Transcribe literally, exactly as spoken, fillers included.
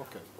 Okay.